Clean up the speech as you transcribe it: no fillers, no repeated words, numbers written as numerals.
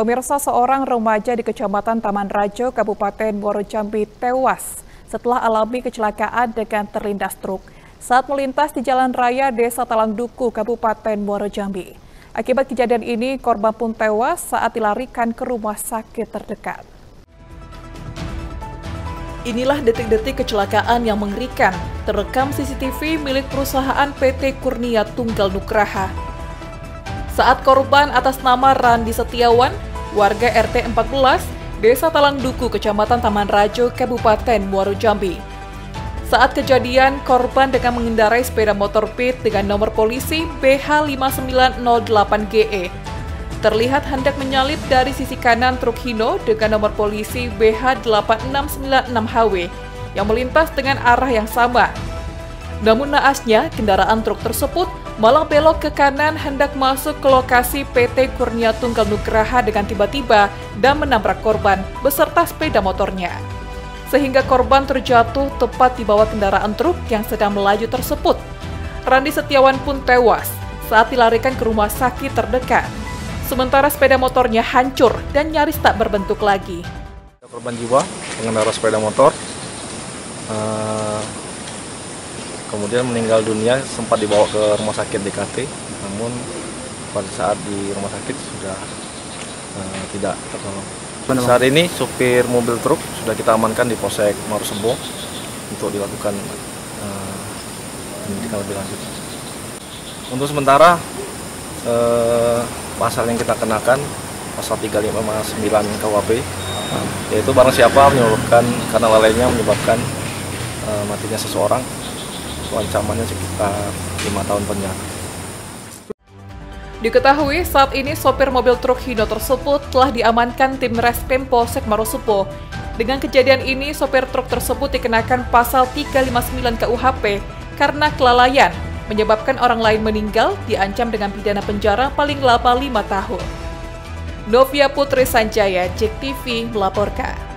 Pemirsa, seorang remaja di Kecamatan Taman Rajo, Kabupaten Muaro Jambi tewas setelah alami kecelakaan dengan terlindas truk saat melintas di jalan raya Desa Talang Duku, Kabupaten Muaro Jambi. Akibat kejadian ini, korban pun tewas saat dilarikan ke rumah sakit terdekat. Inilah detik-detik kecelakaan yang mengerikan, terekam CCTV milik perusahaan PT Kurnia Tunggal Nugraha. Saat korban atas nama Randi Setiawan, warga RT 14, Desa Talang Duku, Kecamatan Taman Rajo, Kabupaten Muaro Jambi. Saat kejadian, korban dengan mengendarai sepeda motor pit dengan nomor polisi BH 5908GE. Terlihat hendak menyalip dari sisi kanan truk Hino dengan nomor polisi BH 8696HW yang melintas dengan arah yang sama. Namun naasnya, kendaraan truk tersebut malah belok ke kanan hendak masuk ke lokasi PT Kurnia Tunggal Nugraha dengan tiba-tiba dan menabrak korban beserta sepeda motornya. Sehingga korban terjatuh tepat di bawah kendaraan truk yang sedang melaju tersebut. Randi Setiawan pun tewas saat dilarikan ke rumah sakit terdekat. Sementara sepeda motornya hancur dan nyaris tak berbentuk lagi. Korban jiwa, pengendara sepeda motor, kemudian meninggal dunia, sempat dibawa ke rumah sakit DKT, namun pada saat di rumah sakit sudah tidak tertolong. Saat ini supir mobil truk sudah kita amankan di Polsek Muaro Sebo untuk dilakukan penyelidikan lebih lanjut. Untuk sementara, pasal yang kita kenakan pasal 359 KUHP yaitu barang siapa menyebabkan karena lalainya menyebabkan matinya seseorang, ancamannya sekitar 5 tahun penjara. Diketahui saat ini sopir mobil truk Hino tersebut telah diamankan tim Reskrim Polsek Muaro Sebo. Dengan kejadian ini sopir truk tersebut dikenakan pasal 359 KUHP karena kelalaian menyebabkan orang lain meninggal, diancam dengan pidana penjara paling lama 5 tahun. Novia Putri Sanjaya, JCTV melaporkan.